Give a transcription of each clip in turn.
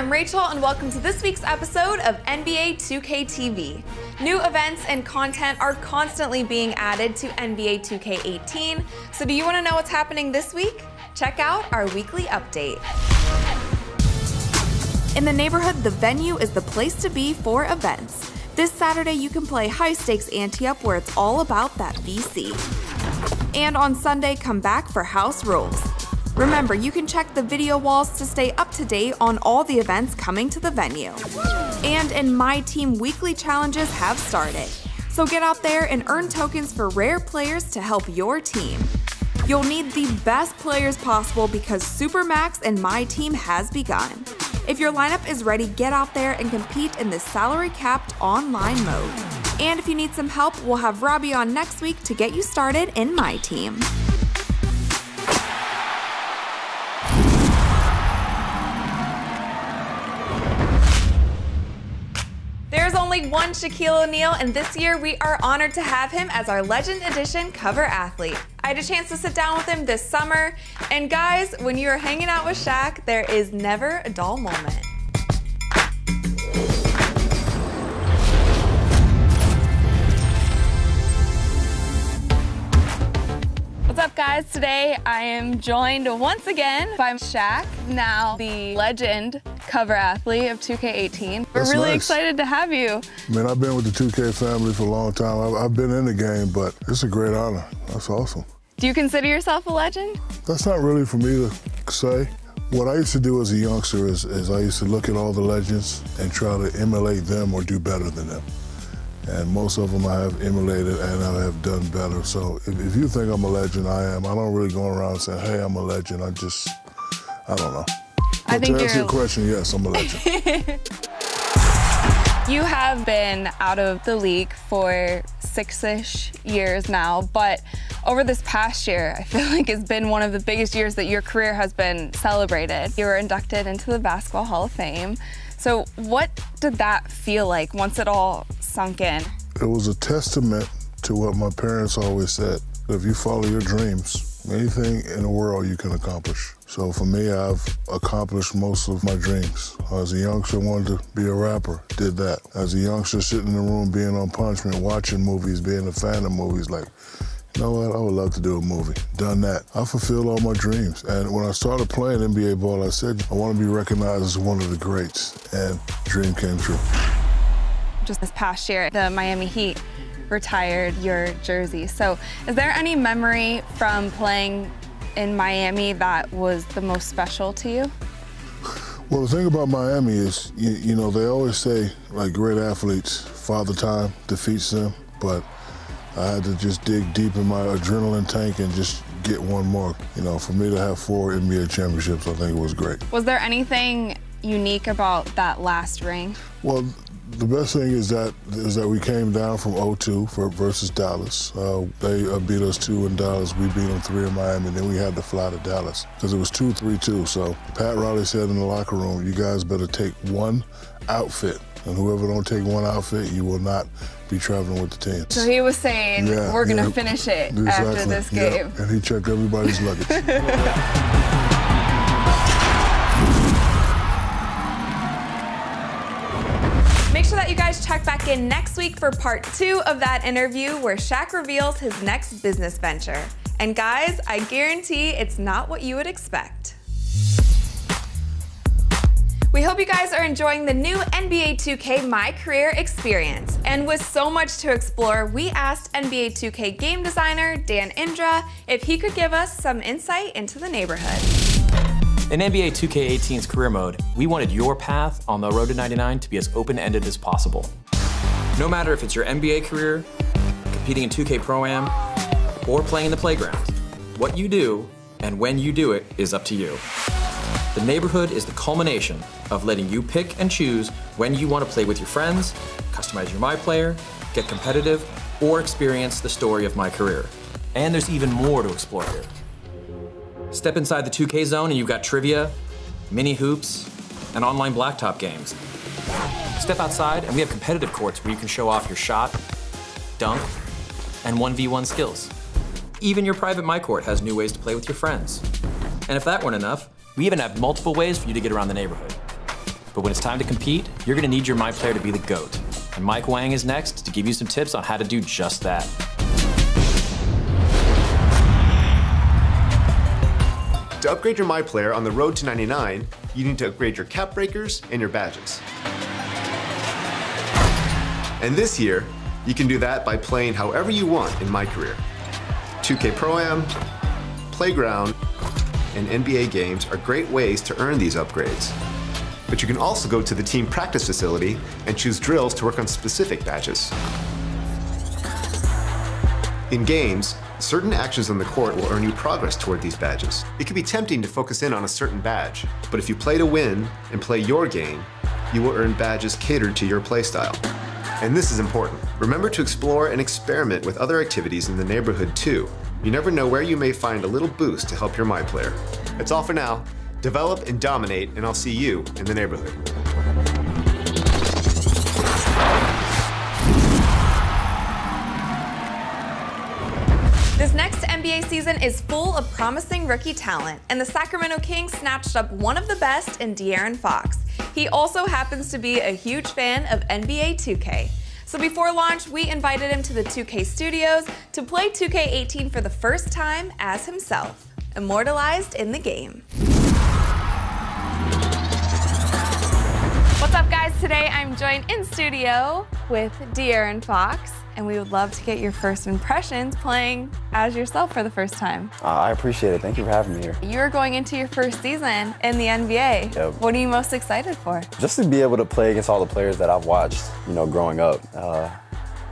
I'm Rachel, and welcome to this week's episode of NBA 2K TV. New events and content are constantly being added to NBA 2K18, so do you want to know what's happening this week? Check out our weekly update. In the neighborhood, the venue is the place to be for events. This Saturday, you can play high-stakes Ante-Up, where it's all about that VC. And on Sunday, come back for House Rules. Remember, you can check the video walls to stay up to date on all the events coming to the venue. And in My Team, weekly challenges have started. So get out there and earn tokens for rare players to help your team. You'll need the best players possible because Supermax and My Team has begun. If your lineup is ready, get out there and compete in the salary-capped online mode. And if you need some help, we'll have Robbie on next week to get you started in My Team. There's only one Shaquille O'Neal, and this year we are honored to have him as our Legend Edition cover athlete. I had a chance to sit down with him this summer, and guys, when you are hanging out with Shaq, there is never a dull moment. What's up, guys? Today I am joined once again by Shaq, now the Legend cover athlete of 2K18. We're really excited to have you. Man, I've been with the 2K family for a long time. I've been in the game, but it's a great honor. That's awesome. Do you consider yourself a legend? That's not really for me to say. What I used to do as a youngster is I used to look at all the legends and try to emulate them or do better than them. And most of them I have emulated and I have done better. So if you think I'm a legend, I am. I don't really go around saying, hey, I'm a legend. I don't know. To answer your question, yes, I'm a legend. You have been out of the league for six-ish years now, but over this past year, I feel like it's been one of the biggest years that your career has been celebrated. You were inducted into the Basketball Hall of Fame. So what did that feel like once it all sunk in? It was a testament to what my parents always said. If you follow your dreams, anything in the world you can accomplish. So for me, I've accomplished most of my dreams. As a youngster, I wanted to be a rapper, did that. As a youngster, sitting in the room, being on Punishment, watching movies, being a fan of movies, like, you know what, I would love to do a movie. Done that. I fulfilled all my dreams. And when I started playing NBA ball, I said, I want to be recognized as one of the greats. And dream came true. Just this past year, the Miami Heat retired your jersey. So is there any memory from playing in Miami that was the most special to you? Well, the thing about Miami is, you know, they always say, like great athletes, Father Time defeats them, but I had to just dig deep in my adrenaline tank and just get one more. You know, for me to have 4 NBA championships, I think it was great. Was there anything unique about that last ring? Well, the best thing is that we came down from 0-2 versus Dallas. They beat us 2 in Dallas. We beat them 3 in Miami. Then we had to fly to Dallas because it was 2-3-2. So Pat Riley said in the locker room, you guys better take one outfit. And whoever don't take one outfit, you will not be traveling with the team. So he was saying, yeah, we're going to finish it after this game. Yeah. And he checked everybody's luggage. Make sure that you guys check back in next week for part 2 of that interview where Shaq reveals his next business venture. And guys, I guarantee it's not what you would expect. We hope you guys are enjoying the new NBA 2K My Career experience. And with so much to explore, we asked NBA 2K game designer Dan Indra if he could give us some insight into the neighborhood. In NBA 2K18's career mode, we wanted your path on the road to 99 to be as open-ended as possible. No matter if it's your NBA career, competing in 2K Pro-Am, or playing in the playground, what you do and when you do it is up to you. The neighborhood is the culmination of letting you pick and choose when you want to play with your friends, customize your My Player, get competitive, or experience the story of My Career. And there's even more to explore here. Step inside the 2K zone and you've got trivia, mini hoops, and online blacktop games. Step outside and we have competitive courts where you can show off your shot, dunk, and 1v1 skills. Even your private My Court has new ways to play with your friends. And if that weren't enough, we even have multiple ways for you to get around the neighborhood. But when it's time to compete, you're gonna need your My Player to be the GOAT. And Mike Wang is next to give you some tips on how to do just that. To upgrade your My Player on the road to 99, you need to upgrade your cap breakers and your badges. And this year, you can do that by playing however you want in MyCareer. 2K Pro-Am, Playground, and NBA games are great ways to earn these upgrades. But you can also go to the team practice facility and choose drills to work on specific badges. In games, certain actions on the court will earn you progress toward these badges. It can be tempting to focus in on a certain badge, but if you play to win and play your game, you will earn badges catered to your playstyle. And this is important. Remember to explore and experiment with other activities in the neighborhood too. You never know where you may find a little boost to help your My Player. That's all for now. Develop and dominate, and I'll see you in the neighborhood. This next NBA season is full of promising rookie talent, and the Sacramento Kings snatched up one of the best in De'Aaron Fox. He also happens to be a huge fan of NBA 2K. So before launch, we invited him to the 2K studios to play 2K18 for the first time as himself, immortalized in the game. What's up, guys? Today I'm joined in studio with De'Aaron Fox, and we would love to get your first impressions playing as yourself for the first time. I appreciate it. Thank you for having me here. You're going into your first season in the NBA. Yep. What are you most excited for? Just to be able to play against all the players that I've watched, you know, growing up.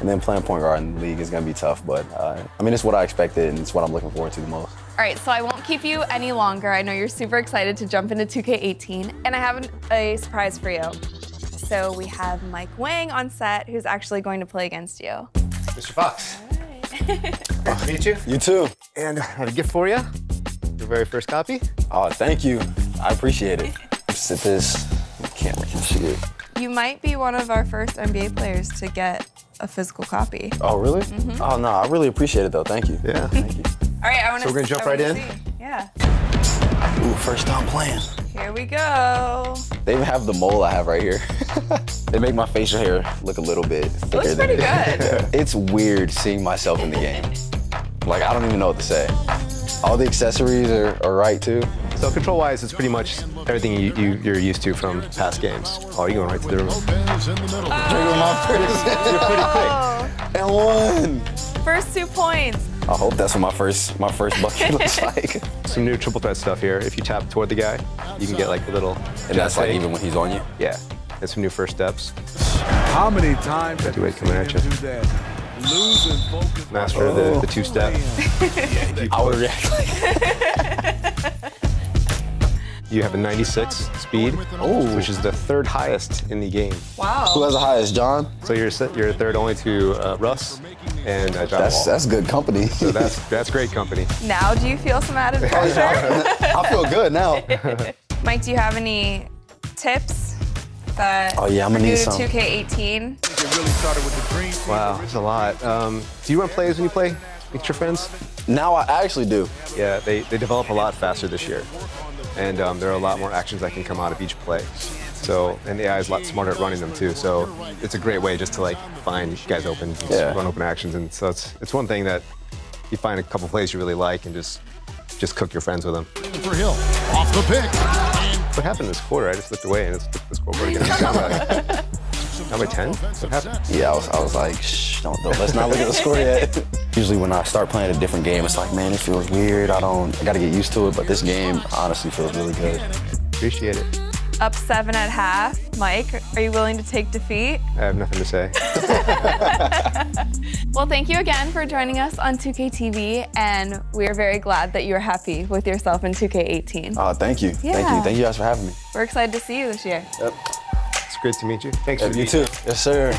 And then playing point guard in the league is going to be tough, but I mean, it's what I expected, and it's what I'm looking forward to the most. All right, so I won't keep you any longer. I know you're super excited to jump into 2K18, and I have a surprise for you. So we have Mike Wang on set, who's actually going to play against you. Mr. Fox. All right. Nice to meet you. You too. And I have a gift for you. Your very first copy. Oh, thank you. I appreciate it. Sit this. The camera can see it. You might be one of our first NBA players to get a physical copy. Oh, really? Mm-hmm. Oh, no, I really appreciate it, though. Thank you. Yeah. Thank you. All right, I want to. So we're going to jump right in? See. Yeah. Ooh, first time playing. Here we go. They even have the mole I have right here. They make my facial hair look a little bit thicker. It looks pretty good. It's weird seeing myself in the game. Like, I don't even know what to say. All the accessories are right, too. So control-wise, it's pretty much everything you're used to from past games. Oh, you're going right to the room. Oh. You're pretty quick. And one. First 2 points. I hope that's what my first bucket looks like. Some new triple threat stuff here. If you tap toward the guy, you can get like a little. And that's like even when he's on you? Yeah. And some new first steps. How many times have you come at you? Master the two-step. I would react like that. You have a 96 speed, which is the third highest in the game. Wow. Who has the highest, John? So you're third only to Russ and John Wall. That's good company. So that's great company. Now do you feel some added pressure? I feel good now. Mike, do you have any tips that I'm gonna need some. 2K18? It really started with the green team. Wow, that's a lot. Do you run plays when you play with your friends? Now I actually do. Yeah, they develop a lot faster this year. And there are a lot more actions that can come out of each play. So, and the AI is a lot smarter at running them too. So it's a great way just to like find guys open, and run open actions. And so it's one thing that you find a couple plays you really like and just cook your friends with them. For Hill, off the pick. What happened this quarter? I just looked away and it's the scoreboard again. Number 10? What happened? Yeah, I was like, shh, don't though. Let's not look at the score yet. Usually when I start playing a different game, it's like, man, it feels weird. I gotta get used to it, but this game honestly feels really good. Appreciate it. Up 7 at half. Mike, are you willing to take defeat? I have nothing to say. Well, thank you again for joining us on 2K TV, and we are very glad that you are happy with yourself in 2K18. Thank you. Yeah. Thank you. Thank you guys for having me. We're excited to see you this year. Yep. It's great to meet you. Thanks for you too. Yes, sir.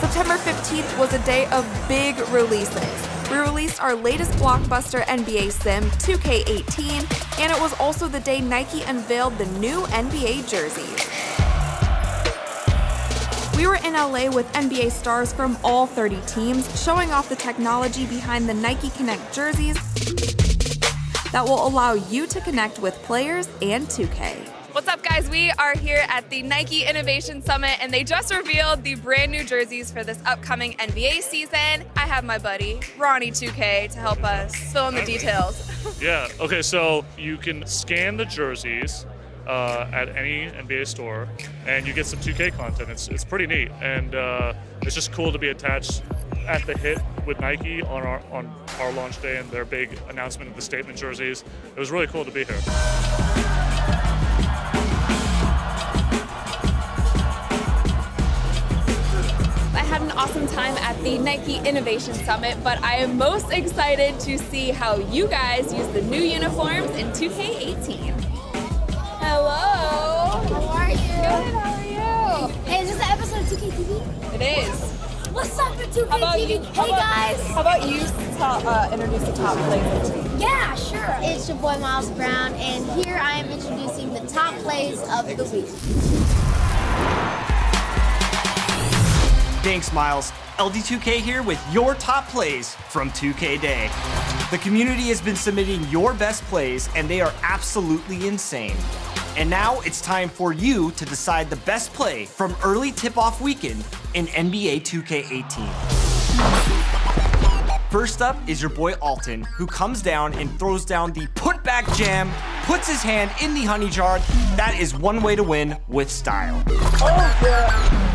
September 15th was a day of big releases. We released our latest blockbuster NBA sim, 2K18, and it was also the day Nike unveiled the new NBA jerseys. We were in LA with NBA stars from all 30 teams, showing off the technology behind the Nike Connect jerseys that will allow you to connect with players and 2K. What's up, guys? We are here at the Nike Innovation Summit, and they just revealed the brand new jerseys for this upcoming NBA season. I have my buddy, Ronnie2K, to help us fill in the details. Yeah, okay, so you can scan the jerseys at any NBA store, and you get some 2K content. It's pretty neat, and it's just cool to be attached at the hit with Nike on our launch day and their big announcement of the statement jerseys. It was really cool to be here. Awesome time at the Nike Innovation Summit, but I am most excited to see how you guys use the new uniforms in 2K18. Hello! How are you? Good, how are you? Hey, is this an episode of 2K TV? It is. What's up with 2K TV? Hey guys! How about you introduce the top plays? Yeah, sure. It's your boy Miles Brown, and here I am introducing the top plays of the week. Thanks, Miles. LD2K here with your top plays from 2K Day. The community has been submitting your best plays, and they are absolutely insane. And now it's time for you to decide the best play from early tip-off weekend in NBA 2K18. First up is your boy Alton, who comes down and throws down the put-back jam, puts his hand in the honey jar. That is one way to win with style. Oh, yeah.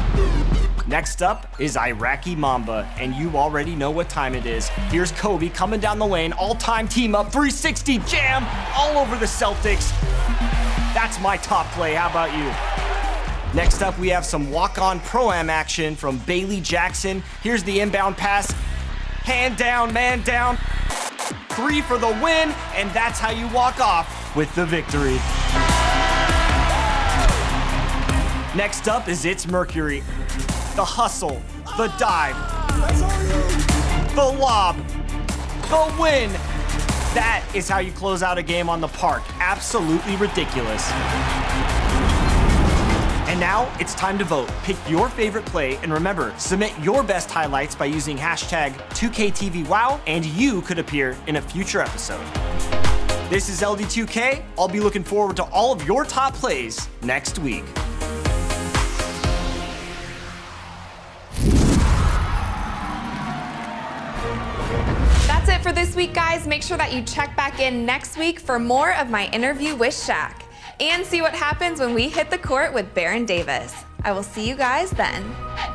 Next up is Iraqi Mamba, and you already know what time it is. Here's Kobe coming down the lane, all-time team up, 360 jam, all over the Celtics. That's my top play, how about you? Next up, we have some walk-on Pro-Am action from Bailey Jackson. Here's the inbound pass, hand down, man down, three for the win, and that's how you walk off with the victory. Next up is It's Mercury. The hustle, the dive, the lob, the win. That is how you close out a game on the park. Absolutely ridiculous. And now it's time to vote. Pick your favorite play, and remember, submit your best highlights by using hashtag 2KTVWOW, and you could appear in a future episode. This is LD2K. I'll be looking forward to all of your top plays next week. For this week, guys, make sure that you check back in next week for more of my interview with Shaq and see what happens when we hit the court with Baron Davis. I will see you guys then.